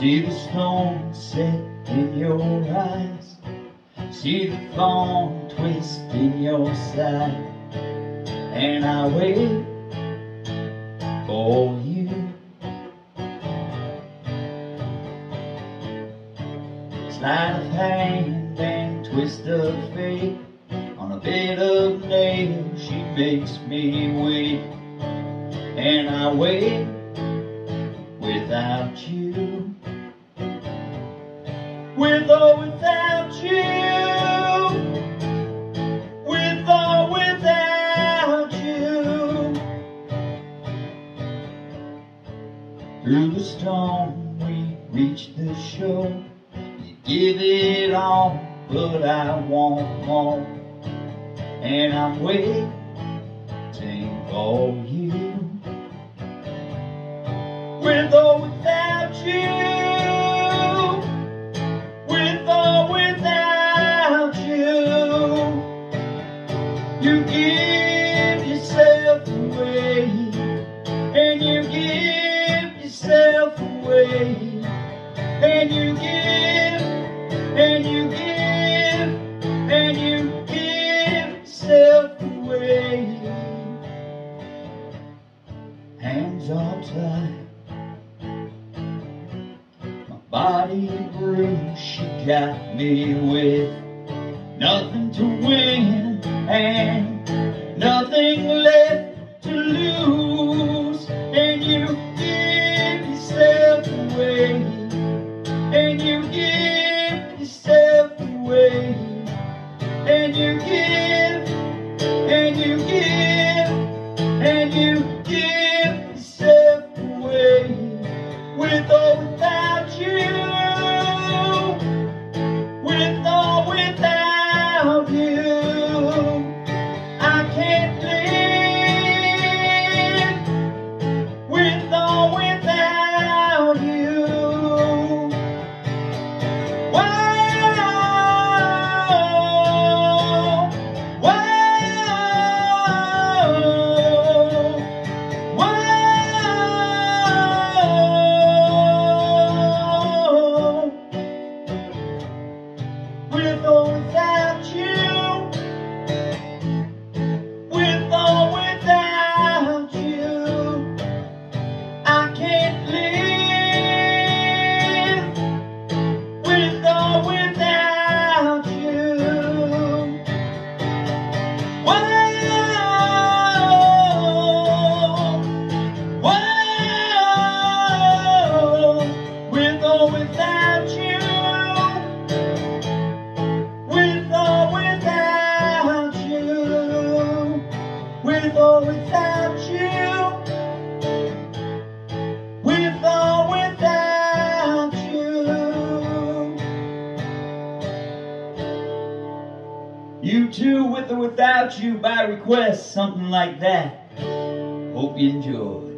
See the stone set in your eyes, see the thorn twist in your side, and I wait for you. Sleight of hand and twist of fate, on a bed of nails she makes me wait, and I wait without you. With or without you, with or without you, through the storm we reach the shore. You give it all, but I want more, and I'm waiting for you. With or without you, you give yourself away, and you give yourself away, and you give, and you give, and you give yourself away. Hands are tied, my body bruised, she got me with nothing to win and nothing left to lose, and you give yourself away, and you give yourself away, and you give, and you give, and you give yourself away. With or without you, with or without you, with or without you, with or without you. You too, with or without you, by request, something like that. Hope you enjoy.